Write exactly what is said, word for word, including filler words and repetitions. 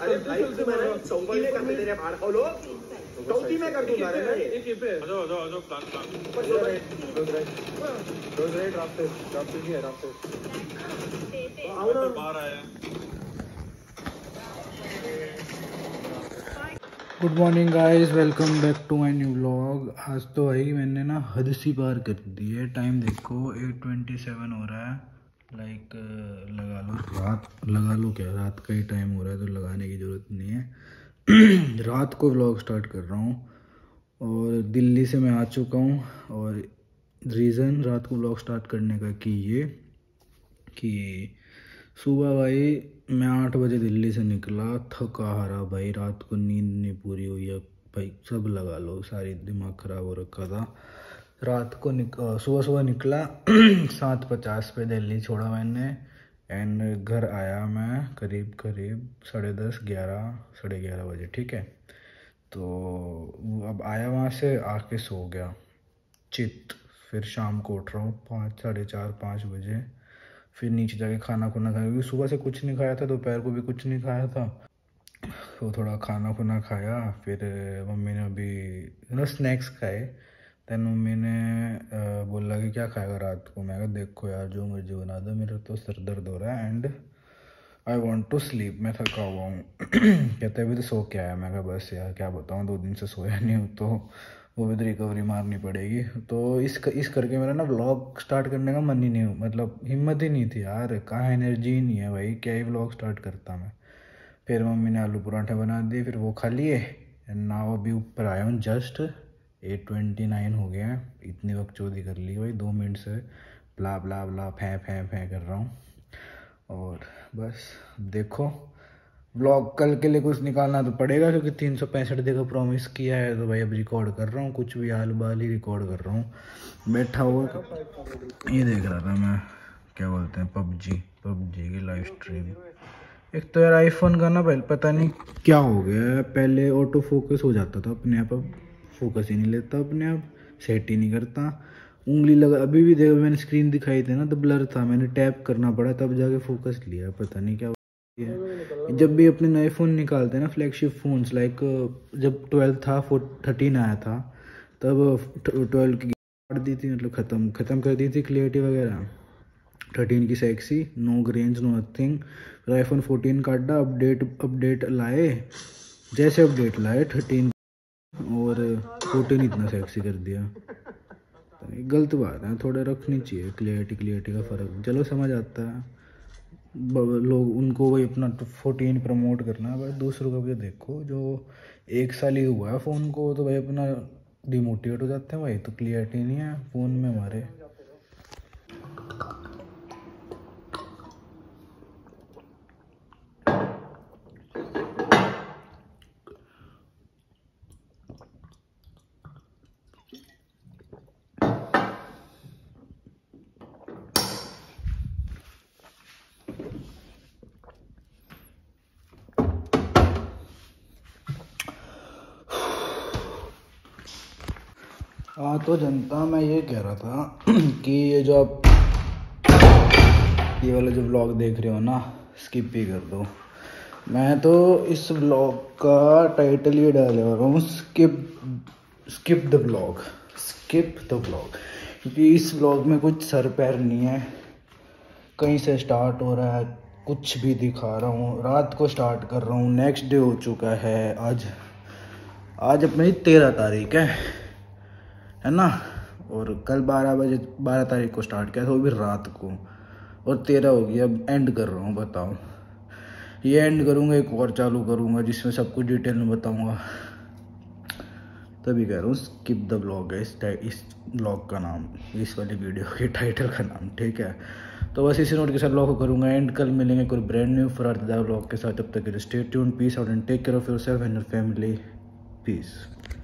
Good morning guys, welcome back to my new vlog. आज तो भाई मैंने ना हद सी पार कर दी है। टाइम देखो एट ट्वेंटी सेवन हो रहा है। लाइक like, लगा लो रात, लगा लो क्या रात का ही टाइम हो रहा है तो लगाने की ज़रूरत नहीं है। रात को व्लॉग स्टार्ट कर रहा हूँ और दिल्ली से मैं आ चुका हूँ। और रीज़न रात को व्लॉग स्टार्ट करने का कि ये कि सुबह भाई मैं आठ बजे दिल्ली से निकला, थका हारा भाई, रात को नींद नहीं पूरी हुई है भाई, सब लगा लो, सारी दिमाग ख़राब हो रखा था। रात को निक सुबह सुबह निकला सात पचास पे दिल्ली छोड़ा मैंने एंड घर आया मैं करीब करीब साढ़े दस ग्यारह साढ़े ग्यारह बजे, ठीक है। तो अब आया वहाँ से, आके सो गया चित। फिर शाम को उठ रहा हूँ पाँच साढ़े चार पाँच बजे, फिर नीचे जाके खाना खुना खाया क्योंकि सुबह से कुछ नहीं खाया था, दोपहर को भी कुछ नहीं खाया था। तो थोड़ा खाना खुना खाया, फिर मम्मी ने अभी स्नैक्स खाए। दैन मम्मी ने बोला कि क्या खाएगा रात को। मैं कहा देखो यार जो मर्जी बना दो, मेरा तो सर दर्द हो रहा है and I want to sleep, मैं थका हुआ हूँ। कहते अभी तो सो के आया। मैं कहा बस यार क्या बताऊँ, दो दिन से सोया नहीं हूँ तो वो भी तो रिकवरी मारनी पड़ेगी। तो इस कर, इस करके मेरा ना व्लॉग स्टार्ट करने का मन ही नहीं, मतलब हिम्मत ही नहीं थी यार, कहाँ एनर्जी ही नहीं है भाई, क्या ही व्लॉग स्टार्ट करता मैं। फिर मम्मी ने आलू पराठे बना दिए, फिर वो खा लिए एंड नाउ अभी ऊपर आया हूँ। जस्ट एट ट्वेंटी नाइन हो गया है, इतनी वक्त चोरी कर ली भाई, दो मिनट से ब्ला ब्ला ब्ला फै फै फै कर रहा हूँ। और बस देखो व्लॉग कल के लिए कुछ निकालना तो पड़ेगा क्योंकि तीन सौ पैंसठ देखो प्रॉमिस किया है। तो भाई अब रिकॉर्ड कर रहा हूँ, कुछ भी आल बाल ही रिकॉर्ड कर रहा हूँ। बैठा हुआ ये देख रहा था मैं, क्या बोलते हैं पबजी, पबजी की लाइव स्ट्रीम। एक तो यार आईफोन का ना पहले पता नहीं क्या हो गया, पहले ऑटो फोकस हो जाता था अपने आप, अब फोकस ही नहीं लेता अपने आप, सेट ही नहीं करता। उंगली लगा अभी भी देखो, मैंने स्क्रीन दिखाई थी ना तो ब्लर था, मैंने टैप करना पड़ा तब जाके फोकस लिया, पता नहीं क्या है। जब भी अपने नए फ़ोन निकालते हैं ना फ्लैगशिप फ़ोन्स, लाइक जब ट्वेल्व था फोर थर्टीन आया था तब ट्वेल्व की काट दी थी, मतलब ख़त्म ख़त्म कर दी थी क्लियरिटी वगैरह। थर्टीन की sexy no grains no nothing. फिर आईफोन फोर्टीन काटा, अपडेट अपडेट लाए, जैसे अपडेट लाए थर्टीन और फोर्टीन इतना सेक्सी कर दिया। गलत बात है, थोड़ा रखनी चाहिए क्लियरिटी, क्लियरिटी का फ़र्क चलो समझ आता है, लोग उनको वही अपना फोर्टीन प्रमोट करना। बट दूसरों का भी देखो, जो एक साल ही हुआ है फ़ोन को तो भाई अपना डिमोटिवेट हो जाते हैं भाई, तो क्लियरिटी नहीं है फ़ोन में हमारे। हाँ तो जनता, मैं ये कह रहा था कि ये जो आप ये वाला जो ब्लॉग देख रहे हो ना स्किप ही कर दो। मैं तो इस ब्लॉग का टाइटल ये डाले वाला हूँ skip, skip the blog, skip the blog, क्योंकि इस ब्लॉग में कुछ सर पैर नहीं है, कहीं से स्टार्ट हो रहा है, कुछ भी दिखा रहा हूँ। रात को स्टार्ट कर रहा हूँ, नेक्स्ट डे हो चुका है। आज आज अपनी तेरह तारीख है है ना, और कल बारह बजे बारह तारीख को स्टार्ट किया था वो भी रात को, और तेरह हो गया। अब एंड कर रहा हूँ, बताओ ये एंड करूँगा, एक और चालू करूँगा जिसमें सब कुछ डिटेल में बताऊँगा, तभी कह रहा हूँ स्किप द ब्लॉग है इस इस ब्लॉग का नाम, इस वाली वीडियो के टाइटल का नाम, ठीक है। तो बस इसी नोट के साथ ब्लॉग को करूँगा एंड। कल मिलेंगे कोई ब्रांड न्यू फरारदार ब्लॉग के साथ, तब तक के लिए stay tuned, peace out and take care of yourself and your family, piece.